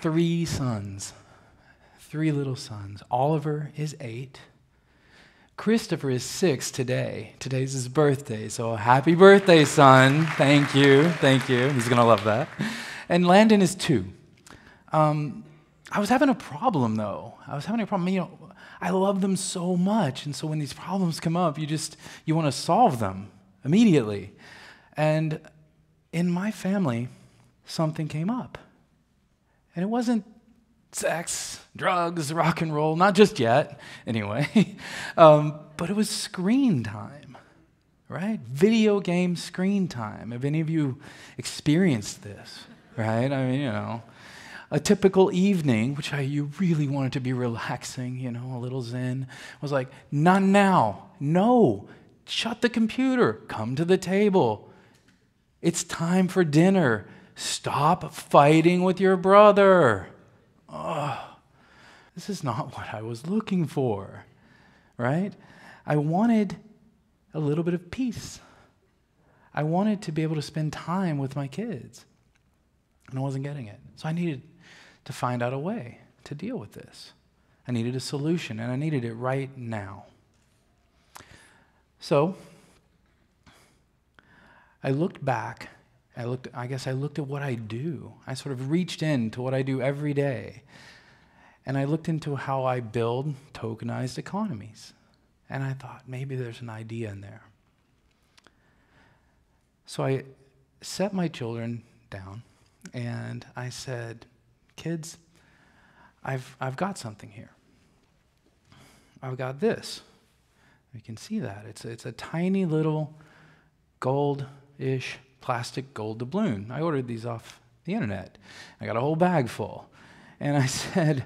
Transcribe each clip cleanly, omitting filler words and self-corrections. three sons, three little sons. Oliver is 8. Christopher is 6 today. Today's his birthday, so happy birthday, son. Thank you, thank you. He's gonna love that. And Landon is 2. I was having a problem, though. You know, I love them so much, and so when these problems come up, you want to solve them immediately. And in my family, something came up. And it wasn't sex, drugs, rock and roll, not just yet, anyway. But it was screen time, right? Video game screen time. Have any of you experienced this, right? I mean, you know. A typical evening, which you really wanted to be relaxing, you know, a little zen, was like, not now, no, shut the computer, come to the table. It's time for dinner. Stop fighting with your brother. Oh, this is not what I was looking for, right? I wanted a little bit of peace. I wanted to be able to spend time with my kids, and I wasn't getting it. So I needed to find out a way to deal with this. I needed a solution, and I needed it right now. So I looked back. I looked at what I do. I sort of reached into what I do every day, and I looked into how I build tokenized economies. And I thought, maybe there's an idea in there. So I set my children down, and I said, kids, I've got something here. I've got this. You can see that. It's a tiny little gold-ish plastic gold doubloon. I ordered these off the internet. I got a whole bag full. And I said,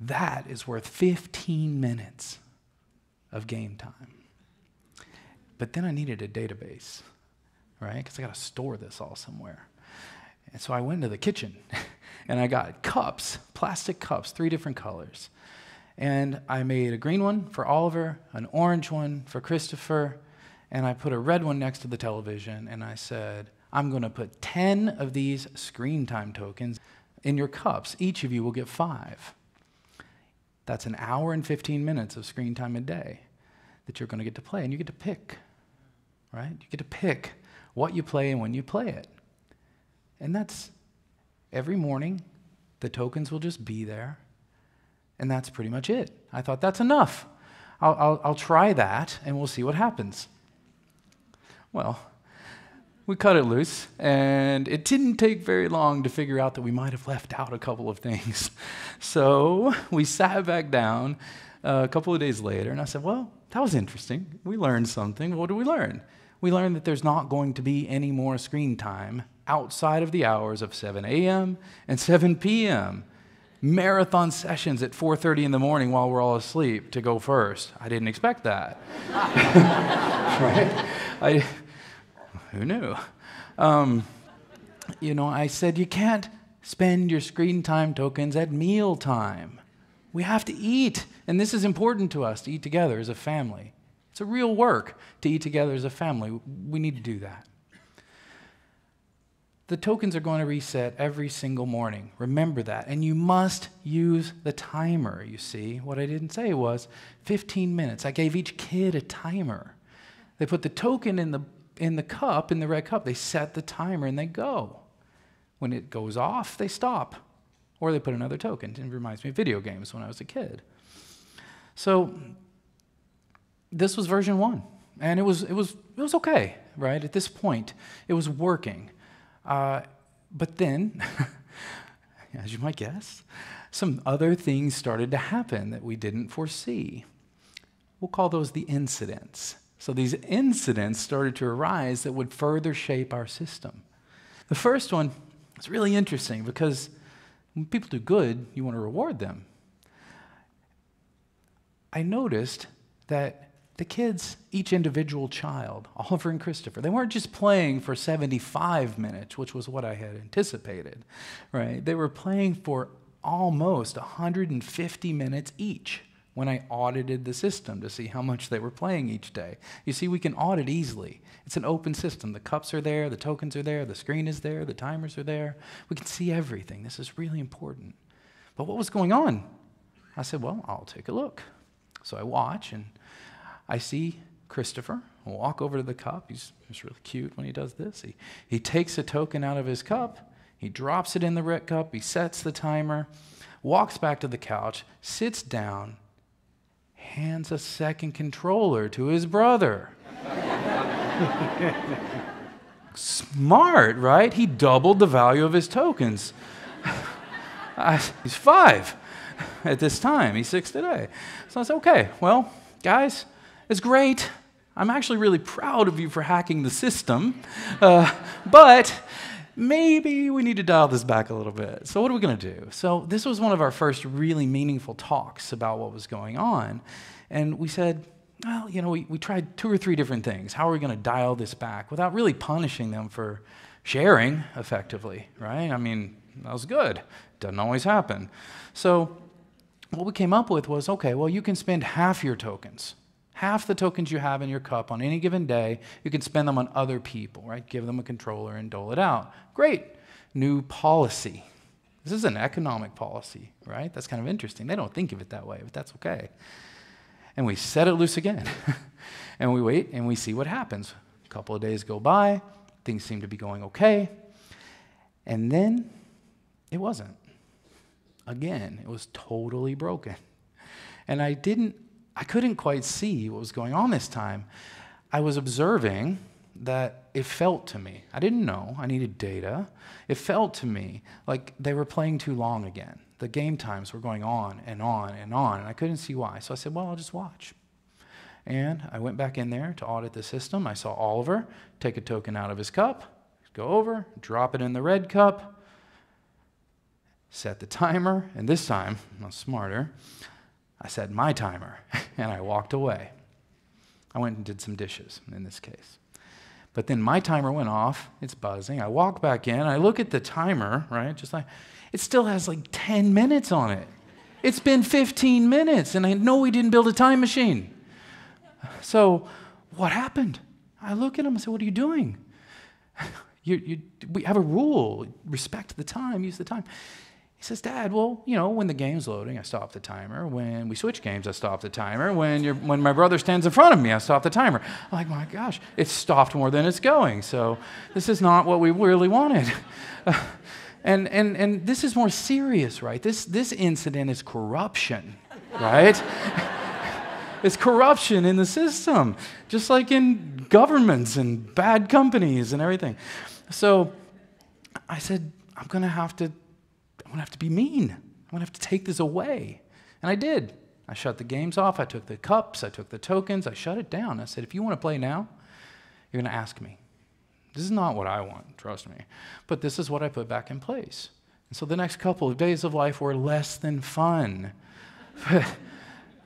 that is worth 15 minutes of game time. But then I needed a database, right? Because I got to store this all somewhere. And so I went to the kitchen, and I got cups, plastic cups, 3 different colors. And I made a green one for Oliver, an orange one for Christopher, and I put a red one next to the television, and I said, I'm going to put 10 of these screen time tokens in your cups. Each of you will get 5. That's an hour and 15 minutes of screen time a day that you're going to get to play, and you get to pick, right? You get to pick what you play and when you play it. And that's every morning, the tokens will just be there, and that's pretty much it. I thought, that's enough. I'll try that, and we'll see what happens. Well, we cut it loose, and it didn't take very long to figure out that we might have left out a couple of things. So we sat back down a couple of days later, and I said, well, that was interesting. We learned something. What did we learn? We learned that there's not going to be any more screen time outside of the hours of 7 a.m. and 7 p.m. Marathon sessions at 4:30 in the morning while we're all asleep to go first. I didn't expect that. Right? Who knew? You know, I said, you can't spend your screen time tokens at meal time. We have to eat, and this is important to us, to eat together as a family. It's a real work to eat together as a family. We need to do that. The tokens are going to reset every single morning. Remember that. And you must use the timer, you see. What I didn't say was 15 minutes. I gave each kid a timer. They put the token in the cup, in the red cup. They set the timer and they go. When it goes off, they stop. Or they put another token. It reminds me of video games when I was a kid. So this was version 1. And it was okay, right? At this point, it was working. But then, as you might guess, some other things started to happen that we didn't foresee. We'll call those the incidents. So these incidents started to arise that would further shape our system. The first one is really interesting because when people do good, you want to reward them. I noticed that the kids, each individual child, Oliver and Christopher, they weren't just playing for 75 minutes, which was what I had anticipated, right? They were playing for almost 150 minutes each when I audited the system to see how much they were playing each day. You see, we can audit easily. It's an open system. The cups are there, the tokens are there, the screen is there, the timers are there. We can see everything. This is really important. But what was going on? I said, well, I'll take a look. So I watch, and I see Christopher walk over to the cup. He's really cute when he does this. He takes a token out of his cup. He drops it in the red cup. He sets the timer, walks back to the couch, sits down, hands a second controller to his brother. Smart, right? He doubled the value of his tokens. He's five at this time. He's six today. So I said, okay, well, guys, it's great. I'm actually really proud of you for hacking the system. But maybe we need to dial this back a little bit. So what are we going to do? So this was one of our first really meaningful talks about what was going on. And we said, well, you know, we tried 2 or 3 different things. How are we going to dial this back without really punishing them for sharing effectively, right? I mean, that was good. Doesn't always happen. So what we came up with was, okay, well, you can spend half your tokens. Half the tokens you have in your cup on any given day, you can spend them on other people, right? Give them a controller and dole it out. Great. New policy. This is an economic policy, right? That's kind of interesting. They don't think of it that way, but that's okay. And we set it loose again. And we wait, and we see what happens. A couple of days go by. Things seem to be going okay. And then it wasn't. Again, it was totally broken. And I couldn't quite see what was going on this time. I was observing that it felt to me. I didn't know. I needed data. It felt to me like they were playing too long again. The game times were going on and on and on, and I couldn't see why. So I said, well, I'll just watch. And I went back in there to audit the system. I saw Oliver take a token out of his cup, go over, drop it in the red cup, set the timer, and this time, I was smarter, I set my timer, and I walked away. I went and did some dishes in this case. But then my timer went off. It's buzzing. I walk back in. I look at the timer, right? Just like, it still has like 10 minutes on it. It's been 15 minutes, and I know we didn't build a time machine. So what happened? I look at him and say, what are you doing? We have a rule. Respect the time. Use the time. He says, Dad, well, you know, when the game's loading, I stop the timer. When we switch games, I stop the timer. When my brother stands in front of me, I stop the timer. I'm like, my gosh, it's stopped more than it's going. So this is not what we really wanted. And this is more serious, right? This incident is corruption, right? It's corruption in the system, just like in governments and bad companies and everything. So I said, I'm going to have to be mean. I'm going to have to take this away. And I did. I shut the games off. I took the cups. I took the tokens. I shut it down. I said, if you want to play now, you're going to ask me. This is not what I want, trust me. But this is what I put back in place. And so the next couple of days of life were less than fun.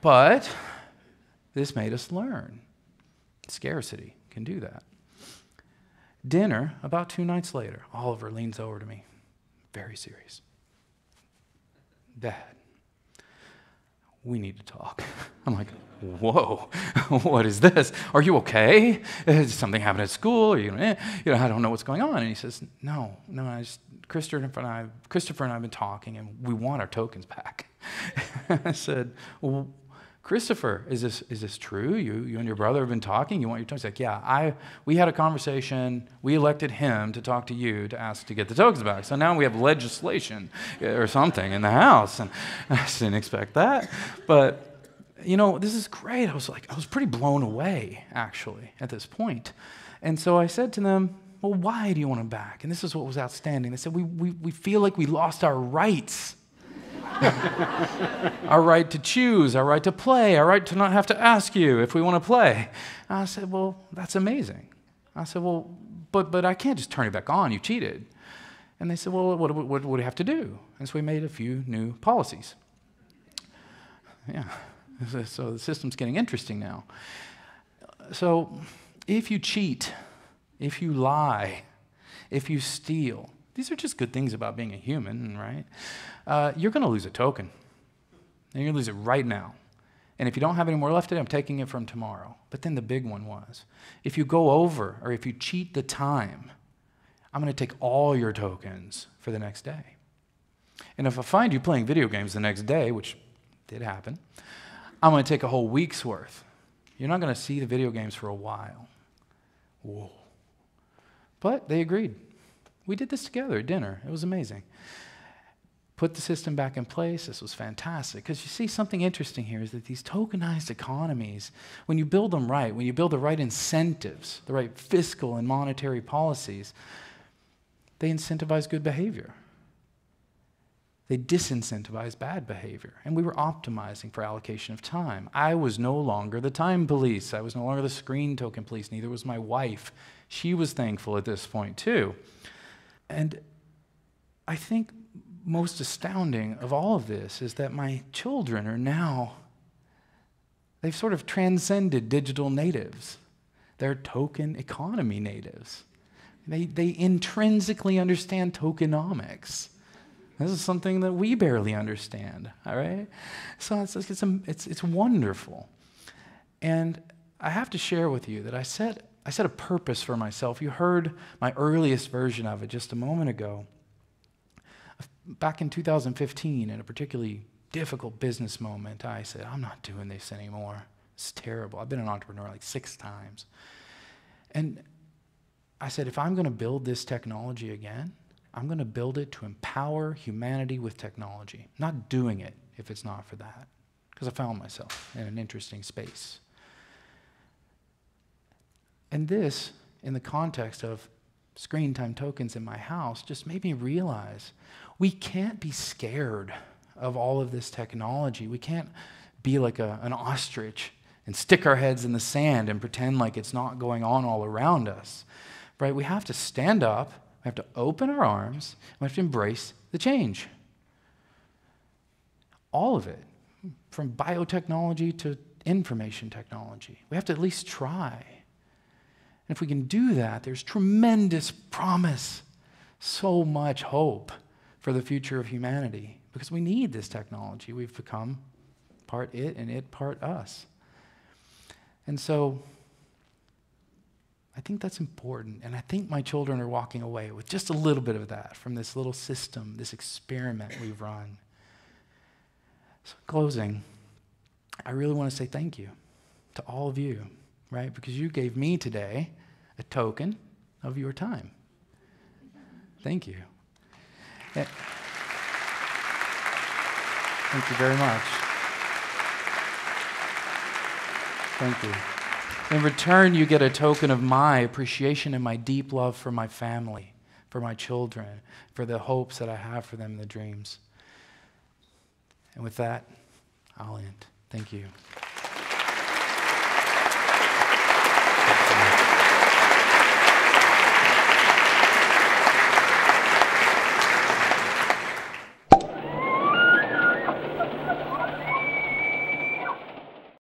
But this made us learn. Scarcity can do that. Dinner, about 2 nights later, Oliver leans over to me. Very serious. Dad, we need to talk. I'm like, whoa, what is this? Are you okay? Did something happen at school? You know, I don't know what's going on. And he says, no, Christopher and I have been talking, and we want our tokens back. I said, well, Christopher, is this true? You and your brother have been talking? You want your tokens? He's like, yeah, we had a conversation. We elected him to talk to you to ask to get the tokens back. So now we have legislation or something in the house. And I just didn't expect that. But, you know, this is great. I was pretty blown away, actually, at this point. And so I said to them, well, why do you want them back? And this is what was outstanding. They said, we feel like we lost our rights. Our right to choose, our right to play, our right to not have to ask you if we want to play. And I said, well, that's amazing. I said, well, but I can't just turn it back on. You cheated. And they said, well, what do we have to do? And so we made a few new policies. Yeah. So the system's getting interesting now. So if you cheat, if you lie, if you steal, these are just good things about being a human, right? You're going to lose a token. And you're going to lose it right now. And if you don't have any more left today, I'm taking it from tomorrow. But then the big one was, if you go over or if you cheat the time, I'm going to take all your tokens for the next day. And if I find you playing video games the next day, which did happen, I'm going to take a whole week's worth. You're not going to see the video games for a while. Whoa. But they agreed. We did this together at dinner. It was amazing. Put the system back in place. This was fantastic. Because you see, something interesting here is that these tokenized economies, when you build them right, when you build the right incentives, the right fiscal and monetary policies, they incentivize good behavior. They disincentivize bad behavior. And we were optimizing for allocation of time. I was no longer the time police. I was no longer the screen token police. Neither was my wife. She was thankful at this point, too. And I think most astounding of all of this is that my children are now, they've sort of transcended digital natives. They're token economy natives. They intrinsically understand tokenomics. This is something that we barely understand, all right? So it's wonderful. And I have to share with you that I set a purpose for myself. You heard my earliest version of it just a moment ago. Back in 2015, in a particularly difficult business moment, I said, I'm not doing this anymore. It's terrible. I've been an entrepreneur like 6 times. And I said, if I'm going to build this technology again, I'm going to build it to empower humanity with technology, not doing it if it's not for that, because I found myself in an interesting space. And this, in the context of screen time tokens in my house, just made me realize we can't be scared of all of this technology. We can't be like an ostrich and stick our heads in the sand and pretend like it's not going on all around us, right? We have to stand up. We have to open our arms. We have to embrace the change. All of it, from biotechnology to information technology. We have to at least try. And if we can do that, there's tremendous promise, so much hope for the future of humanity, because we need this technology. We've become part it and it part us. And so I think that's important, and I think my children are walking away with just a little bit of that from this little system, this experiment we've run. So in closing, I really want to say thank you to all of you, right? Because you gave me today a token of your time. Thank you. Yeah. Thank you very much. Thank you. In return, you get a token of my appreciation and my deep love for my family, for my children, for the hopes that I have for them, the dreams. And with that, I'll end. Thank you.